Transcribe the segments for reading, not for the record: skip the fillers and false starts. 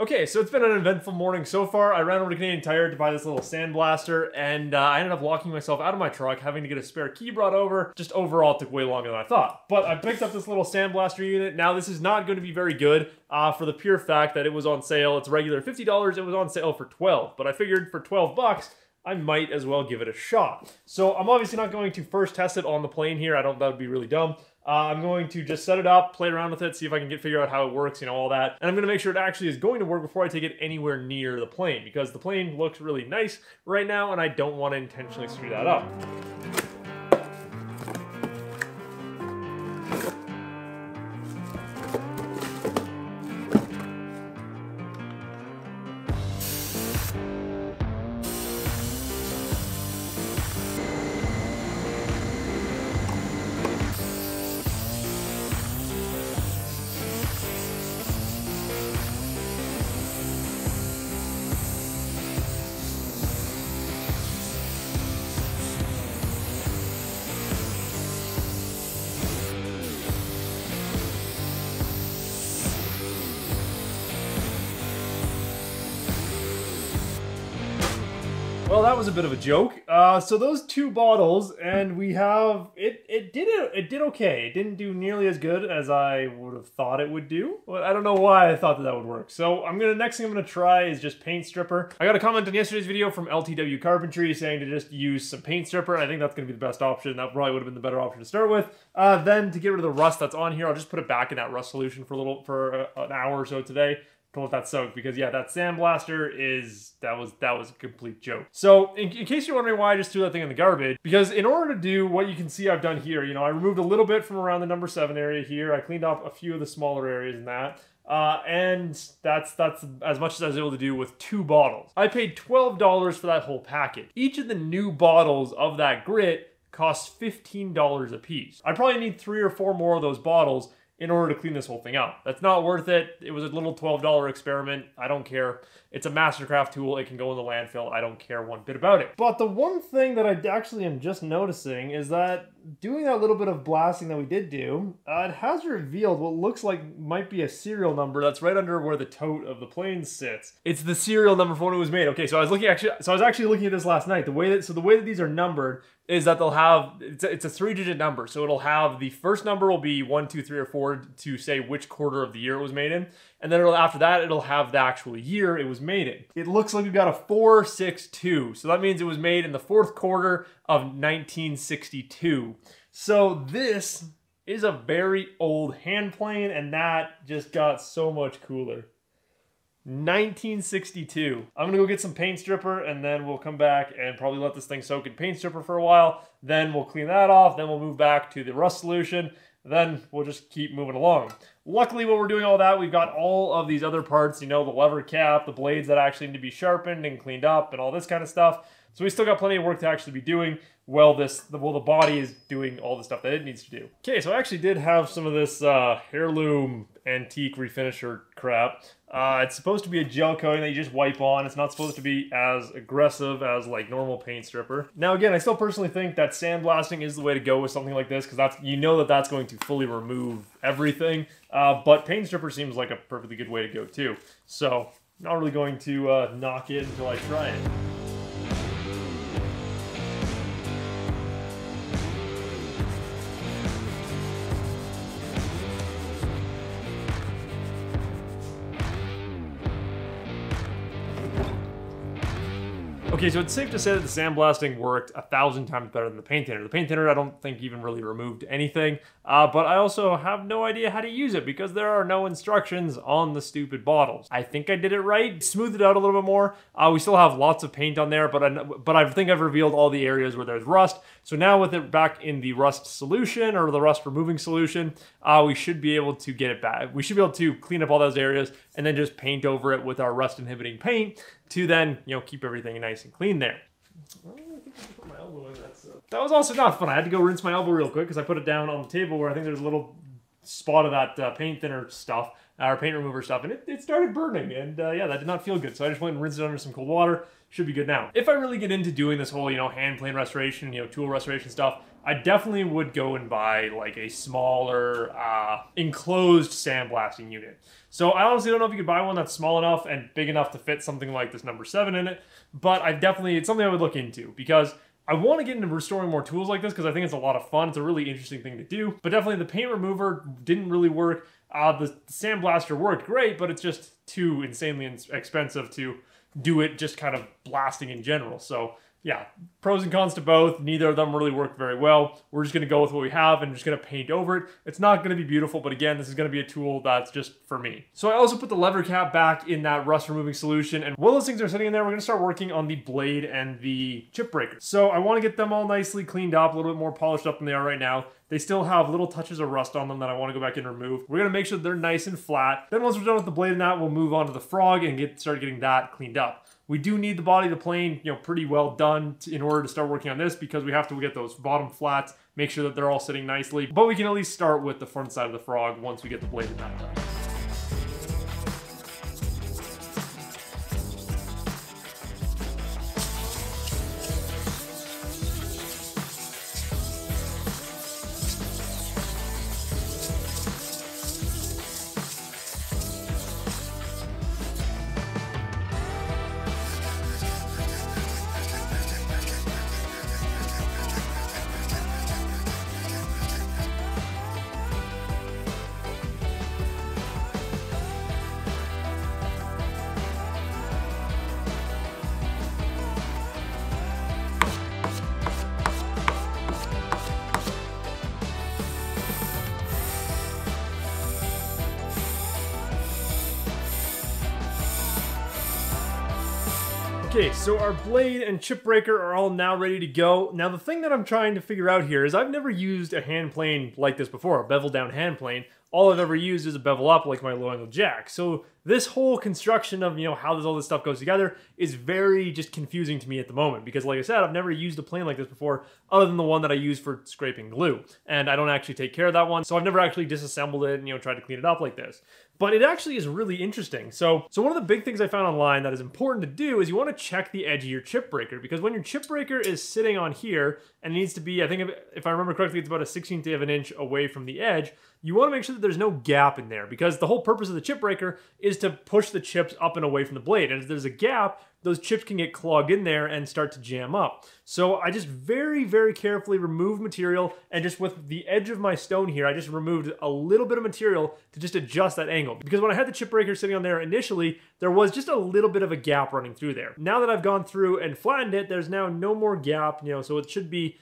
Okay, so it's been an eventful morning so far. I ran over to Canadian Tire to buy this little sandblaster, and I ended up locking myself out of my truck, having to get a spare key brought over. Just overall, it took way longer than I thought. But I picked up this little sandblaster unit. Now, this is not going to be very good for the pure fact that it was on sale. It's regular $50. It was on sale for $12, but I figured for 12 bucks, I might as well give it a shot. So I'm obviously not going to first test it on the plane here. I don't, that would be really dumb. I'm going to just set it up, play around with it, see if I can figure out how it works, you know, all that. And I'm going to make sure it actually is going to work before I take it anywhere near the plane, because the plane looks really nice right now and I don't want to intentionally screw that up. Well, that was a bit of a joke. So those two bottles, and we have it did okay. It didn't do nearly as good as I would have thought it would do. Well, I don't know why I thought that would work. So next thing I'm gonna try is just paint stripper. I got a comment on yesterday's video from LTW Carpentry saying to just use some paint stripper. I think that's gonna be the best option. That probably would have been the better option to start with. Then to get rid of the rust that's on here, I'll just put it back in that rust solution for a little an hour or so today. To let that soak, because yeah, that sandblaster is that was a complete joke. So in case you're wondering why I just threw that thing in the garbage, because in order to do what you can see I've done here, you know, I removed a little bit from around the number 7 area here. I cleaned off a few of the smaller areas in that. And that's as much as I was able to do with two bottles. I paid $12 for that whole package. Each of the new bottles of that grit costs $15 a piece. I probably need 3 or 4 more of those bottles in order to clean this whole thing up. That's not worth it. It was a little $12 experiment. I don't care. It's a Mastercraft tool. It can go in the landfill. I don't care one bit about it. But the one thing that I actually am just noticing is that doing that little bit of blasting that we did do, it has revealed what looks like might be a serial number that's right under where the tote of the plane sits. It's the serial number for when it was made. Okay, so I was looking actually. So I was actually looking at this last night. The way that these are numbered is that they'll have, it's a 3-digit number. So it'll have, the first number will be 1, 2, 3, or 4 to say which quarter of the year it was made in. And then it'll, after that, it'll have the actual year it was made in. It looks like we've got a 462. So that means it was made in the 4th quarter of 1962. So this is a very old hand plane, and that just got so much cooler. 1962. I'm gonna go get some paint stripper, and then we'll come back and probably let this thing soak in paint stripper for a while. Then we'll clean that off. Then we'll move back to the rust solution. Then we'll just keep moving along. Luckily, when we're doing all that, we've got all of these other parts, you know, the lever cap, the blades that actually need to be sharpened and cleaned up and all this kind of stuff. So we still got plenty of work to actually be doing while the body is doing all the stuff that it needs to do. Okay, so I actually did have some of this heirloom antique refinisher crap. It's supposed to be a gel coating that you just wipe on. It's not supposed to be as aggressive as like normal paint stripper. Now again, I still personally think that sandblasting is the way to go with something like this, because that's, you know, that's going to fully remove everything. But paint stripper seems like a perfectly good way to go too. So not really going to knock it until I try it. Okay, so it's safe to say that the sandblasting worked 1,000 times better than the paint thinner. The paint thinner I don't think even really removed anything, but I also have no idea how to use it because there are no instructions on the stupid bottles. I think I did it right, smoothed it out a little bit more. We still have lots of paint on there, but I think I've revealed all the areas where there's rust. So now with it back in the rust solution, or the rust removing solution, we should be able to get it back. We should be able to clean up all those areas and then just paint over it with our rust inhibiting paint to then, you know, keep everything nice and clean there. That was also not fun. I had to go rinse my elbow real quick because I put it down on the table where I think there's a little spot of that paint thinner stuff, or paint remover stuff, and it started burning, and yeah, that did not feel good. So I just went and rinsed it under some cold water. Should be good now. If I really get into doing this whole, you know, hand plane restoration, you know, tool restoration stuff, I definitely would go and buy like a smaller enclosed sandblasting unit. So I honestly don't know if you could buy one that's small enough and big enough to fit something like this number 7 in it, but I definitely, it's something I would look into because I want to get into restoring more tools like this because I think it's a lot of fun. It's a really interesting thing to do, but definitely the paint remover didn't really work. The sandblaster worked great, but it's just too insanely expensive to do it just kind of blasting in general. So yeah, pros and cons to both. Neither of them really work very well. We're just gonna go with what we have and just gonna paint over it. It's not gonna be beautiful, but again, this is gonna be a tool that's just for me. So I also put the lever cap back in that rust removing solution, and while those things are sitting in there, we're gonna start working on the blade and the chip breaker. So I wanna get them all nicely cleaned up, a little bit more polished up than they are right now. They still have little touches of rust on them that I want to go back and remove. We're going to make sure they're nice and flat. Then once we're done with the blade and that, we'll move on to the frog and start getting that cleaned up. We do need the body of the plane, you know, pretty well done in order to start working on this because we have to get those bottom flats, make sure that they're all sitting nicely. But we can at least start with the front side of the frog once we get the blade and that done. Okay, so our blade and chip breaker are all now ready to go. Now the thing that I'm trying to figure out here is I've never used a hand plane like this before, a bevel down hand plane. All I've ever used is a bevel up like my low angle jack. So this whole construction of, you know, how all this stuff goes together is very just confusing to me at the moment because like I said, I've never used a plane like this before other than the one that I use for scraping glue. And I don't actually take care of that one. So I've never actually disassembled it and, you know, tried to clean it up like this. But it actually is really interesting. So one of the big things I found online that is important to do is you want to check the edge of your chip breaker because when your chip breaker is sitting on here and it needs to be, I think if I remember correctly, it's about a 16th of an inch away from the edge, you want to make sure that there's no gap in there because the whole purpose of the chip breaker is to push the chips up and away from the blade. And if there's a gap, those chips can get clogged in there and start to jam up. So I just very, very carefully removed material and just with the edge of my stone here, I just removed a little bit of material to just adjust that angle. Because when I had the chip breaker sitting on there initially, there was just a little bit of a gap running through there. Now that I've gone through and flattened it, there's now no more gap, you know, so it should be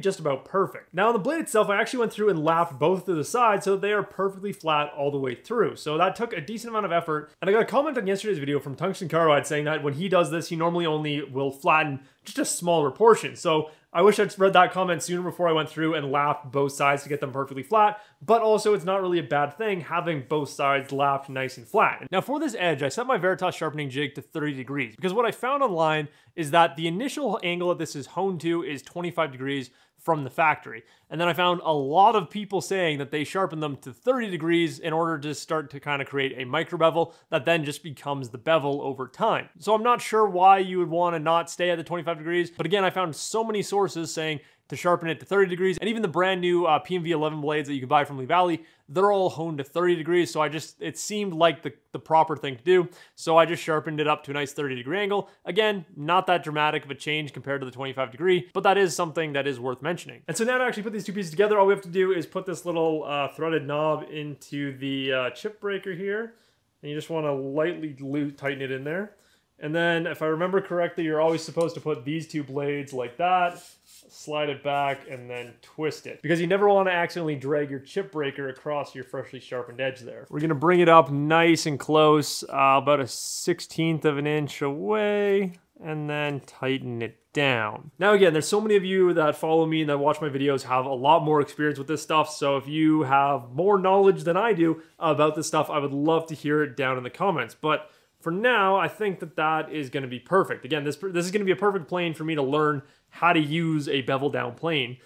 just about perfect. Now on the blade itself, I actually went through and lapped both of the sides so they are perfectly flat all the way through. So that took a decent amount of effort. And I got a comment on yesterday's video from Tungsten Carbide saying that when he does this, he normally only will flatten just a smaller portion. So I wish I'd read that comment sooner before I went through and lapped both sides to get them perfectly flat, but also it's not really a bad thing having both sides lapped nice and flat. Now for this edge, I set my Veritas sharpening jig to 30 degrees because what I found online is that the initial angle that this is honed to is 25 degrees from the factory. And then I found a lot of people saying that they sharpen them to 30 degrees in order to start to kind of create a micro bevel that then just becomes the bevel over time. So I'm not sure why you would want to not stay at the 25 degrees. But again, I found so many sources saying to sharpen it to 30 degrees. And even the brand new PMV 11 blades that you can buy from Lee Valley, they're all honed to 30 degrees. So it seemed like the proper thing to do. So I just sharpened it up to a nice 30-degree angle. Again, not that dramatic of a change compared to the 25-degree, but that is something that is worth mentioning. And so now to actually put these two pieces together, all we have to do is put this little threaded knob into the chip breaker here. And you just wanna lightly tighten it in there. And then if I remember correctly, you're always supposed to put these two blades like that, slide it back and then twist it because you never want to accidentally drag your chip breaker across your freshly sharpened edge there. We're going to bring it up nice and close, about a 16th of an inch away and then tighten it down. Now again, there's so many of you that follow me and that watch my videos have a lot more experience with this stuff. So if you have more knowledge than I do about this stuff, I would love to hear it down in the comments. But for now, I think that is going to be perfect. Again, this is going to be a perfect plane for me to learn how to use a bevel down plane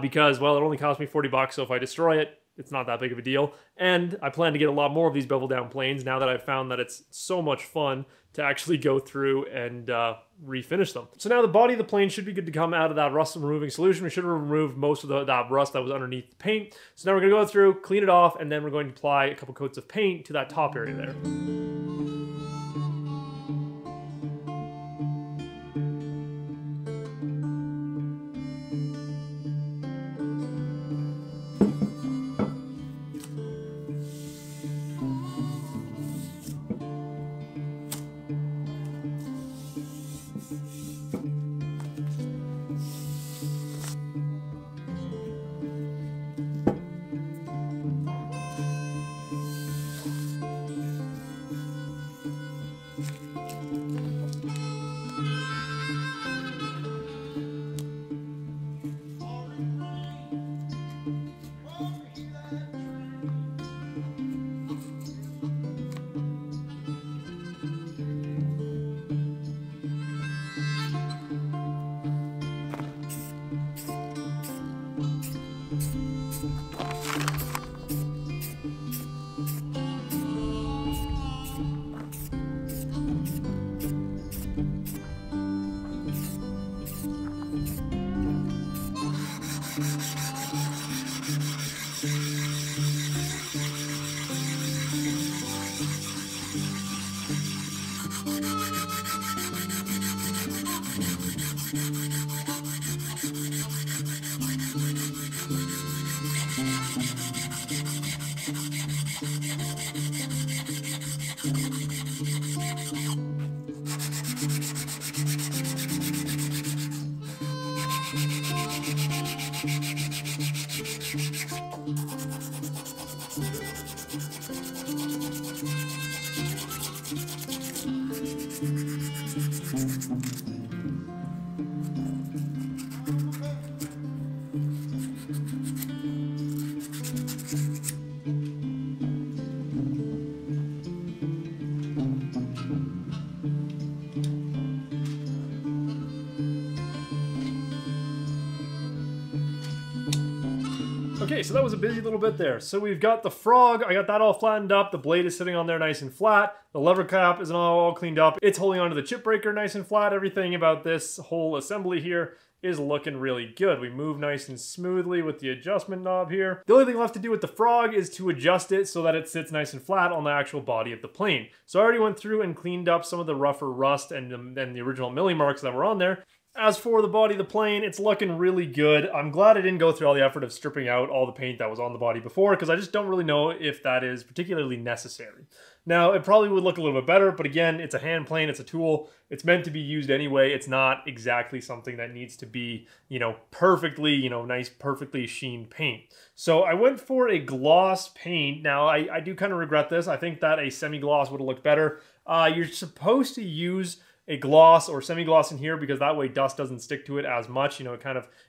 because, well, it only cost me $40, so if I destroy it, it's not that big of a deal. And I plan to get a lot more of these bevel down planes now that I've found that it's so much fun to actually go through and refinish them. So now the body of the plane should be good to come out of that rust removing solution. We should have removed most of that rust that was underneath the paint. So now we're gonna go through, clean it off, and then we're going to apply a couple coats of paint to that top area there. Okay, so that was a busy little bit there. So we've got the frog, I got that all flattened up, the blade is sitting on there nice and flat, the lever cap is all cleaned up, it's holding onto the chip breaker nice and flat, everything about this whole assembly here is looking really good. We move nice and smoothly with the adjustment knob here. The only thing left to do with the frog is to adjust it so that it sits nice and flat on the actual body of the plane. So I already went through and cleaned up some of the rougher rust and the original milling marks that were on there. As for the body of the plane, it's looking really good. I'm glad I didn't go through all the effort of stripping out all the paint that was on the body before, because I just don't really know if that is particularly necessary. Now, it probably would look a little bit better, but again, it's a hand plane, it's a tool, it's meant to be used anyway. It's not exactly something that needs to be, you know, perfectly, you know, nice, perfectly sheened paint. So I went for a gloss paint. Now, I do kind of regret this. I think that a semi-gloss would have looked better. You're supposed to use a gloss or semi-gloss in here because that way dust doesn't stick to it as much, you know,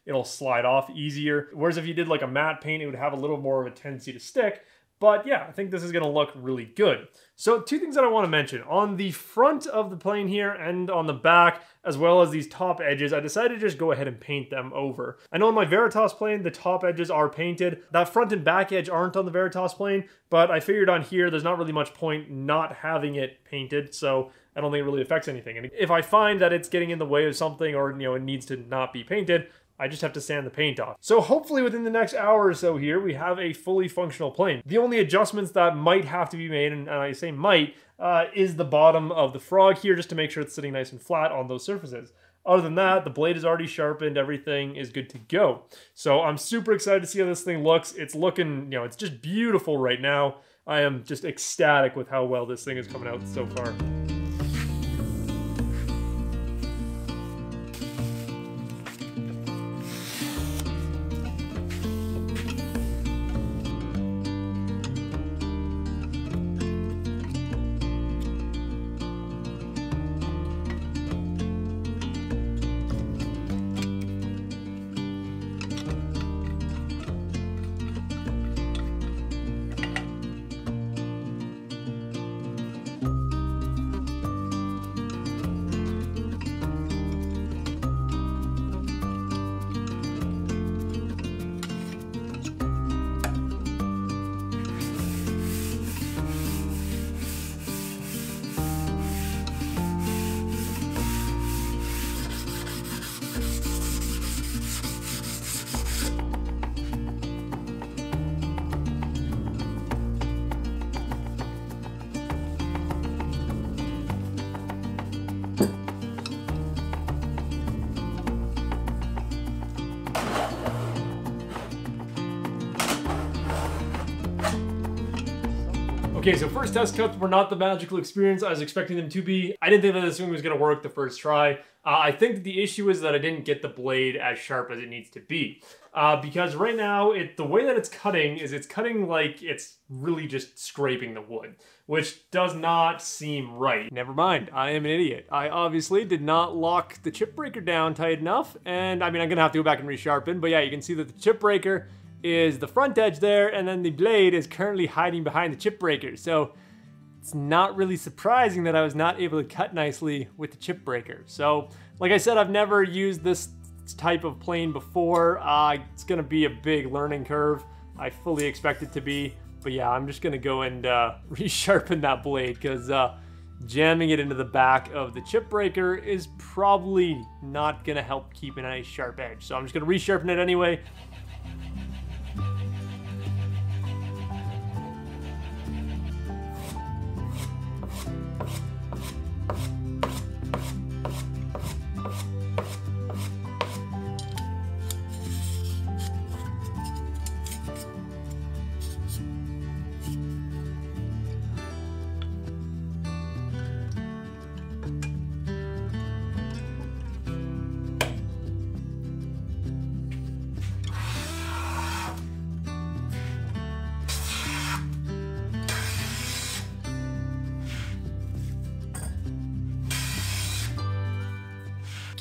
it'll slide off easier. Whereas if you did like a matte paint, it would have a little more of a tendency to stick. But yeah, I think this is gonna look really good. So two things that I wanna mention. On the front of the plane here and on the back, as well as these top edges, I decided to just go ahead and paint them over. I know on my Veritas plane, the top edges are painted. That front and back edge aren't on the Veritas plane, but I figured on here, there's not really much point not having it painted. So I don't think it really affects anything. And if I find that it's getting in the way of something or, you know, it needs to not be painted, I just have to sand the paint off. So hopefully within the next hour or so here, we have a fully functional plane. The only adjustments that might have to be made, and I say might, is the bottom of the frog here, just to make sure it's sitting nice and flat on those surfaces. Other than that, the blade is already sharpened, everything is good to go. So I'm super excited to see how this thing looks. It's looking, you know, it's just beautiful right now. I am just ecstatic with how well this thing is coming out so far. Okay, so first test cuts were not the magical experience I was expecting them to be. I didn't think that this thing was gonna work the first try. I think that the issue is that I didn't get the blade as sharp as it needs to be. Because right now, the way that it's cutting is it's cutting like it's really just scraping the wood, which does not seem right. Never mind, I am an idiot. I obviously did not lock the chip breaker down tight enough, and I mean, I'm gonna have to go back and resharpen, but yeah, you can see that the chip breaker is the front edge there, and then the blade is currently hiding behind the chip breaker, so it's not really surprising that I was not able to cut nicely with the chip breaker. So, like I said, I've never used this type of plane before. It's gonna be a big learning curve. I fully expect it to be, but yeah, I'm just gonna go and resharpen that blade, because jamming it into the back of the chip breaker is probably not gonna help keep a nice sharp edge. So I'm just gonna resharpen it anyway.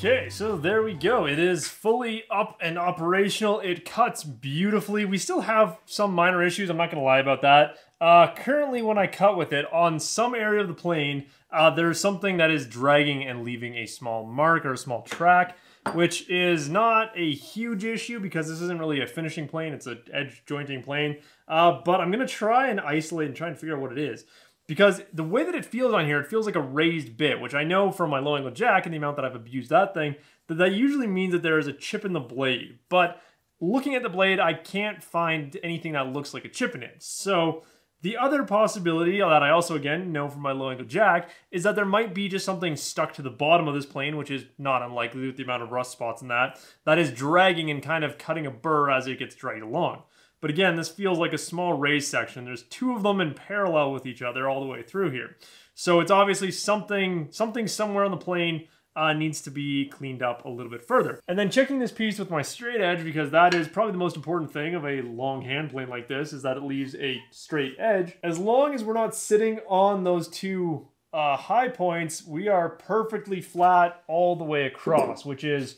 Okay, so there we go. It is fully up and operational. It cuts beautifully. We still have some minor issues, I'm not gonna lie about that. Currently when I cut with it, on some area of the plane, there's something that is dragging and leaving a small mark or a small track, which is not a huge issue because this isn't really a finishing plane, it's an edge jointing plane. But I'm gonna try and isolate and try and figure out what it is. Because the way that it feels on here, it feels like a raised bit, which I know from my low angle jack and the amount that I've abused that thing, that usually means that there is a chip in the blade. But looking at the blade, I can't find anything that looks like a chip in it. So the other possibility that I also, again, know from my low angle jack is that there might be just something stuck to the bottom of this plane, which is not unlikely with the amount of rust spots and that is dragging and kind of cutting a burr as it gets dragged along. But again, this feels like a small raised section. There's two of them in parallel with each other all the way through here. So it's obviously something somewhere on the plane needs to be cleaned up a little bit further. And then checking this piece with my straight edge, because that is probably the most important thing of a long hand plane like this, is that it leaves a straight edge. As long as we're not sitting on those two high points, we are perfectly flat all the way across, which is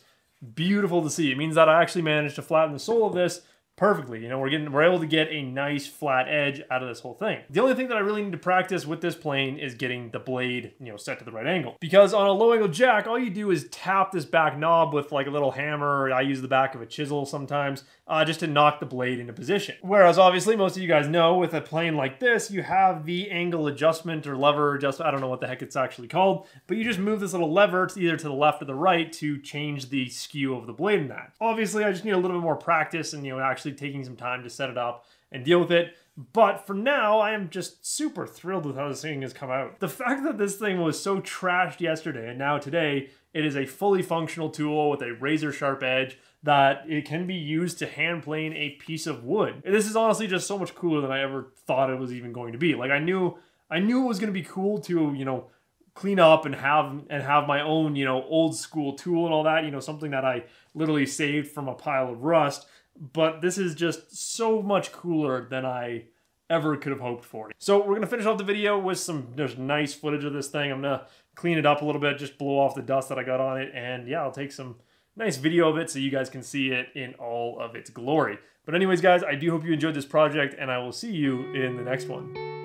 beautiful to see. It means that I actually managed to flatten the sole of this perfectly. You know, we're able to get a nice flat edge out of this whole thing. The only thing that I really need to practice with this plane is getting the blade, you know, set to the right angle. Because on a low angle jack, all you do is tap this back knob with like a little hammer. I use the back of a chisel sometimes just to knock the blade into position. Whereas obviously most of you guys know with a plane like this, you have the angle adjustment or lever adjustment. I don't know what the heck it's actually called, but you just move this little lever to either to the left or the right to change the skew of the blade in that. Obviously I just need a little bit more practice and, you know, actually taking some time to set it up and deal with it. But for now, I am just super thrilled with how this thing has come out. The fact that this thing was so trashed yesterday and now today, it is a fully functional tool with a razor sharp edge that it can be used to hand plane a piece of wood. And this is honestly just so much cooler than I ever thought it was even going to be. Like I knew it was going to be cool to, you know, clean up and have my own, you know, old school tool and all that, you know, something that I literally saved from a pile of rust. But this is just so much cooler than I ever could have hoped for. So we're gonna finish off the video with some just nice footage of this thing. I'm gonna clean it up a little bit, just blow off the dust that I got on it, and yeah, I'll take some nice video of it so you guys can see it in all of its glory. But anyways, guys, I do hope you enjoyed this project, and I will see you in the next one.